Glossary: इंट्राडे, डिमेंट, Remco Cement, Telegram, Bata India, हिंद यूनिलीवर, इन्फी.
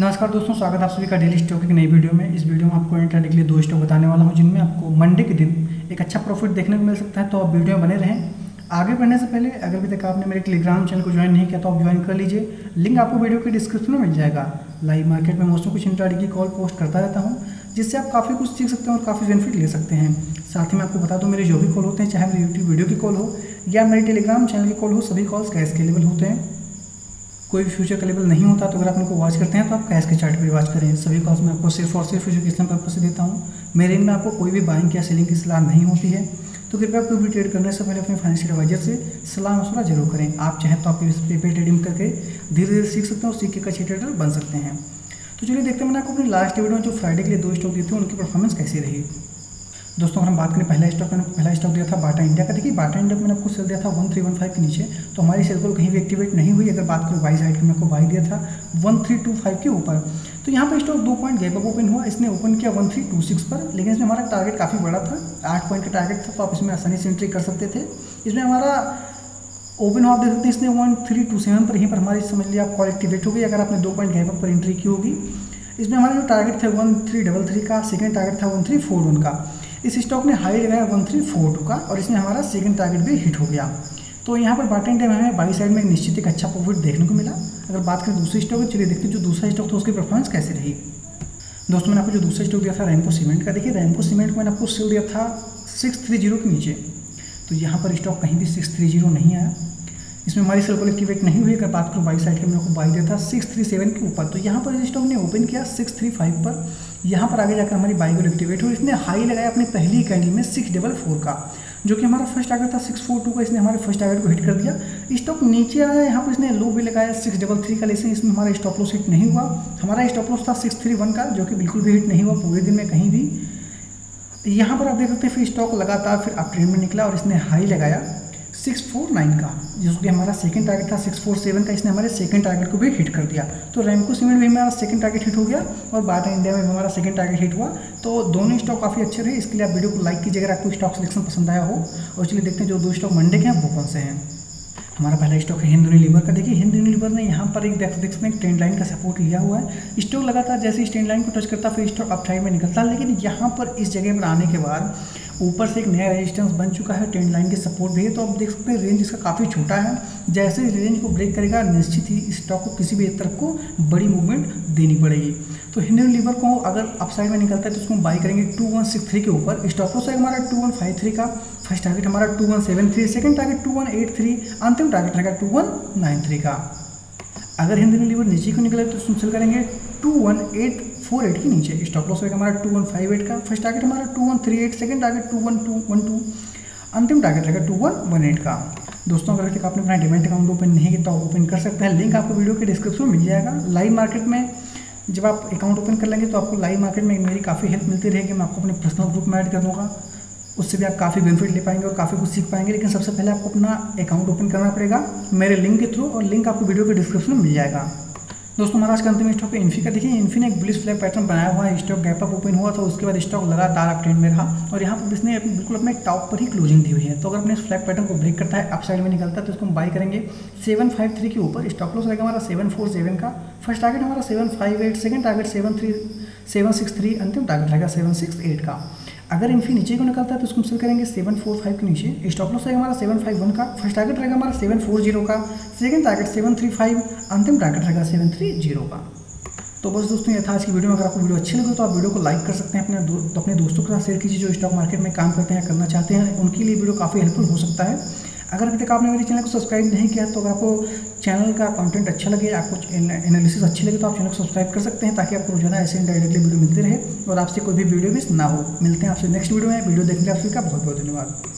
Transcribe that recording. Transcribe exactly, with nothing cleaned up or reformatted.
नमस्कार दोस्तों, स्वागत है आप सभी का डेली स्टॉक की नई वीडियो में। इस वीडियो में आपको इंट्राडे के लिए दो स्टॉक बताने वाला हूं, जिनमें आपको मंडे के दिन एक अच्छा प्रॉफिट देखने को मिल सकता है। तो आप वीडियो में बने रहें। आगे बढ़ने से पहले अगर अभी तक आपने मेरे टेलीग्राम चैनल को ज्वाइन नहीं किया तो आप ज्वाइन कर लीजिए, लिंक आपको वीडियो के डिस्क्रिप्शन में मिल जाएगा। लाइव मार्केट में मौसम कुछ इंट्राडे की कॉल पोस्ट करता रहता हूँ, जिससे आप काफ़ी कुछ सीख सकते हैं और काफ़ी बेनिफिट ले सकते हैं। साथ ही मैं आपको बता दूँ, मेरे जो भी कॉल होते हैं, चाहे मेरे यूट्यूब वीडियो की कॉल हो या मेरे टेलीग्राम चैनल की कॉल हो, सभी कॉल्स कैश अवेलेबल होते हैं। कोई भी फ्यूचर अवेलेबल नहीं होता, तो अगर आप उनको वॉच करते हैं तो आप कैश के चार्ट पर वॉच करें। सभी कॉल्स मैं आपको सिर्फ और सिर्फ एजुकेशन पर्पज से देता हूँ। मेरे इनमें आपको कोई भी बाइंग या सेलिंग की सलाह नहीं होती है, तो कृपया कोई भी ट्रेड करने से पहले अपने फाइनेंशियल एडवाइजर से सलाह मशवरा जरूर करें। आप चाहें तो आप इस पे पे ट्रेडिंग करके धीरे धीरे सीख सकते हैं और सीख के अच्छे ट्रेडर बन सकते हैं। तो चलिए देखते हैं, मैंने आपको अपनी लास्ट वीडियो में जो फ्राइडे के लिए दो स्टॉक दिए थे उनकी परफॉर्मेंस कैसी रही। दोस्तों, हम बात करें पहला स्टॉक, मैंने पहला स्टॉक दिया था बाटा इंडिया का। देखिए, बाटा इंडिया मैंने आपको सेल दिया था वन थ्री वन फाइव के नीचे, तो हमारी सेल कॉल कहीं भी एक्टिवेट नहीं हुई। अगर बात करें बाई साइड की, मैंने आपको बाई दिया था वन थ्री टू फाइव के ऊपर। तो यहाँ पर स्टॉक दो पॉइंट गैप अप ओपन हुआ, इसने ओपन किया वन थ्री टू सिक्स पर, लेकिन इसमें हमारा टारगेट काफ़ी बड़ा था, आठ पॉइंट का टारगेट था, तो आप इसमें आसानी से एंट्री कर सकते थे। इसमें हमारा ओपन हुआ, आप देख सकते हैं, इसने वन थ्री टू सेवन पर, यहीं पर हमारी समझ लिया आप कॉल एक्टिवेट होगी अगर आपने दो पॉइंट गैप अप पर एंट्री की होगी। इसमें हमारा जो टारगेट था वन थ्री डबल थ्री का, सेकेंड टारगेट था वन थ्री फोर वन का। इस स्टॉक ने हाई लगाया वन थ्री फोर टू का और इसने हमारा सेकंड टारगेट भी हिट हो गया। तो यहाँ पर बाटा इंडिया में हमें बाई साइड में निश्चित एक अच्छा प्रॉफिट देखने को मिला। अगर बात करें दूसरे स्टॉक, चलिए देखते हैं जो दूसरा स्टॉक था उसकी परफॉर्मेंस कैसे रही। दोस्तों, मैंने आपको जो दूसरा स्टॉक दिया था रेमको सीमेंट का। देखिए, रेमको सीमेंट मैंने आपको सेल दिया था सिक्स थ्री जीरो के नीचे, तो यहाँ पर स्टॉक कहीं भी सिक्स थ्री जीरो नहीं आया। इसमें हमारी सेल कॉल एक्टिवेट नहीं हुई। अगर बात करूँ बाई साइड के, मैंने आपको बाई दिया था सिक्स थ्री सेवन के ऊपर, तो यहाँ पर स्टॉक ने ओपन किया सिक्स थ्री फाइव पर, यहाँ पर आगे जाकर हमारी बाई कॉल एक्टिवेट हुई। इसने हाई लगाया अपनी पहली कैंडल में सिक्स डबल फोर का, जो कि हमारा फर्स्ट टारगेट था सिक्स फोर टू का। इसने हमारे फर्स्ट टारगेट को हिट कर दिया, स्टॉक नीचे आया। यहाँ पर इसने लो भी लगाया सिक्स डबल थ्री का, लेकिन इसमें हमारा स्टॉप लॉस हिट नहीं हुआ। हमारा स्टॉप लॉस था सिक्स थ्री वन का, जो कि बिल्कुल भी हिट नहीं हुआ पूरे दिन में कहीं भी। यहाँ पर आप देख सकते हैं फिर स्टॉक लगातार फिर अप ट्रेंड में निकला और इसने हाई लगाया सिक्स फोर नाइन का, जिसके हमारा सेकंड टारगेट था सिक्स फोर सेवन का। इसने हमारे सेकंड टारगेट को भी हिट कर दिया। तो रेमको सीमेंट में हमारा सेकंड टारगेट हिट हो गया और बाटा इंडिया में हमारा सेकंड टारगेट हिट हुआ। तो दोनों स्टॉक काफ़ी अच्छे रहे, इसके लिए आप वीडियो को लाइक कीजिए अगर आपको स्टॉक सिलेक्शन पसंद आया हो। और चलिए देखते हैं जो दो स्टॉक मंडे के हैं वो कौन से हैं। हमारा पहला स्टॉक है हिंद यूनिलीवर का। देखिए, हिंद यूनिलीवर ने यहाँ पर एक देख सकते हैं ट्रेंड लाइन का सपोर्ट लिया हुआ है। स्टॉक लगातार जैसे इस ट्रेंड लाइन को टच करता फिर स्टॉक अप साइड में निकलता, लेकिन यहाँ पर इस जगह पर आने के बाद ऊपर से एक नया रेजिस्टेंस बन चुका है, ट्रेंड लाइन के सपोर्ट भी है। तो आप देख सकते हैं रेंज इसका काफ़ी छोटा है, जैसे इस रेंज को ब्रेक करेगा निश्चित ही इस स्टॉक को किसी भी एक तरफ को बड़ी मूवमेंट देनी पड़ेगी। तो हिंदू लीवर को अगर अपसाइड में निकलता है तो उसको बाई करेंगे टू वन सिक्स थ्री के ऊपर। स्टॉप लॉस है हमारा टू वन फाइव थ्री का, फर्स्ट टारगेट हमारा two one seven three, second target two one eight three, अंतिम टारगेट रहेगा टू वन नाइन थ्री का। अगर हिंदू लीवर नीचे को निकले तो उसको सेल करेंगे two one eight four eight के नीचे। स्टॉप लॉस रहेगा हमारा टू वन फाइव एट का, फर्स्ट टारगेट हमारा two one three eight, second target two one two one two, अंतिम टारगेट रहेगा टू वन वन एट का। दोस्तों, अगर तक आपने अपना डिमेंट अकाउंट ओपन नहीं किया तो आप ओपन कर सकते हैं, लिंक आपको वीडियो के डिस्क्रिप्शन में मिल जाएगा। लाइव मार्केट में जब आप अकाउंट ओपन कर लेंगे तो आपको लाइव मार्केट में मेरी काफ़ी हेल्प मिलती रहेगी। मैं आपको अपने पर्सनल ग्रुप में ऐड कर दूँगा, उससे भी आप काफ़ी बेनिफिट ले पाएंगे और काफ़ी कुछ सीख पाएंगे। लेकिन सबसे पहले आपको अपना अकाउंट ओपन करना पड़ेगा मेरे लिंक के थ्रू, और लिंक आपको वीडियो के डिस्क्रिप्शन में मिल जाएगा। दोस्तों, हमारा आज का अंतिम स्टॉक है इन्फी का। देखिए, इन्फी ने एक बुलिश फ्लैग पैटर्न बनाया हुआ है। स्टॉक गैप अप ओपन हुआ था, उसके बाद स्टॉक लगातार अप ट्रेंड में रहा और यहाँ पर इसने बिल्कुल अपने टॉप पर ही क्लोजिंग दी हुई है। तो अगर अपने फ्लैग पैटर्न को ब्रेक करता है, अप साइड में निकलता है, तो उसको हम बाई करेंगे सेवन फाइव थ्री के ऊपर। स्टॉप लॉस रहेगा हमारा सेवन फोर सेवन का, फर्स्ट टारगेट हमारा seven five eight, second target seven three seven six three, अंतिम टारगेट रहेगा सेवन सिक्स एट का। अगर इन्फी नीचे को निकलता है तो उसको हम सेल करेंगे सेवन फोर फाइव के नीचे। स्टॉप लॉस रहेगा हमारा सेवन फाइव वन का, फर्स्ट टारगेट रहेगा हमारा सेवन फोर जीरो का, second target seven three five, अंतिम टारगेट रहेगा सेवन थ्री जीरो का। तो बस दोस्तों, ये था आज की वीडियो में। अगर आपको वीडियो अच्छी लगे तो आप वीडियो को लाइक कर सकते हैं, अपने दो, तो अपने दोस्तों के साथ शेयर कीजिए जो स्टॉक मार्केट में काम करते हैं, करना चाहते हैं, उनके लिए वीडियो काफ़ी हेल्पफुल हो सकता है। अगर अभी तक आपने मेरे चैनल को सब्सक्राइब नहीं किया तो अगर आपको चैनल का कंटेंट अच्छा लगे, आपको एनालिसिस अच्छी लगे तो आप चैनल को सब्सक्राइब कर सकते हैं, ताकि आपको रोजाना ऐसे डायरेक्टली वीडियो मिलते रहे और आपसे कोई भी वीडियो मिस ना हो। मिलते हैं आपसे नेक्स्ट वीडियो में। वीडियो देखने के लिए आपका बहुत बहुत धन्यवाद।